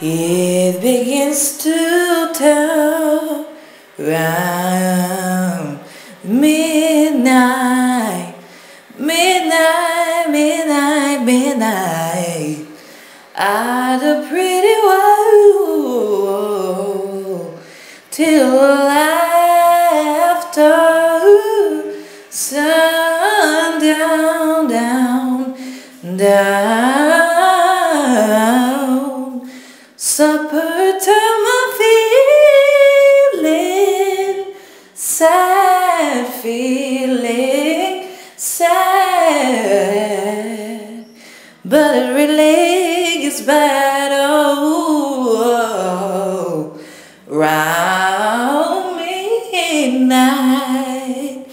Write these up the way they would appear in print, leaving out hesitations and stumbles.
It begins to tell round midnight, midnight, midnight, midnight. Ah, the pretty world till after sundown, down, down. Supper time, I'm feeling sad, feeling sad, but it really gets bad. Oh, round midnight.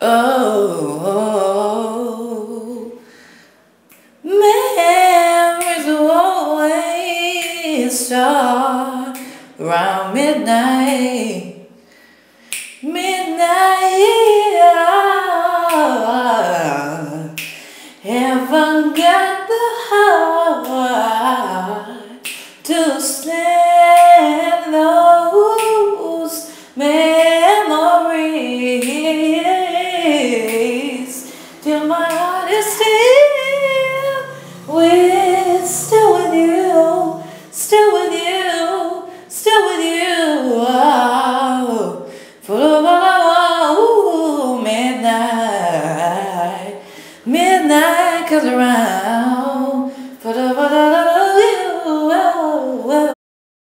Oh, memories always start round midnight. Midnight, yeah. Haven't got the heart to stay.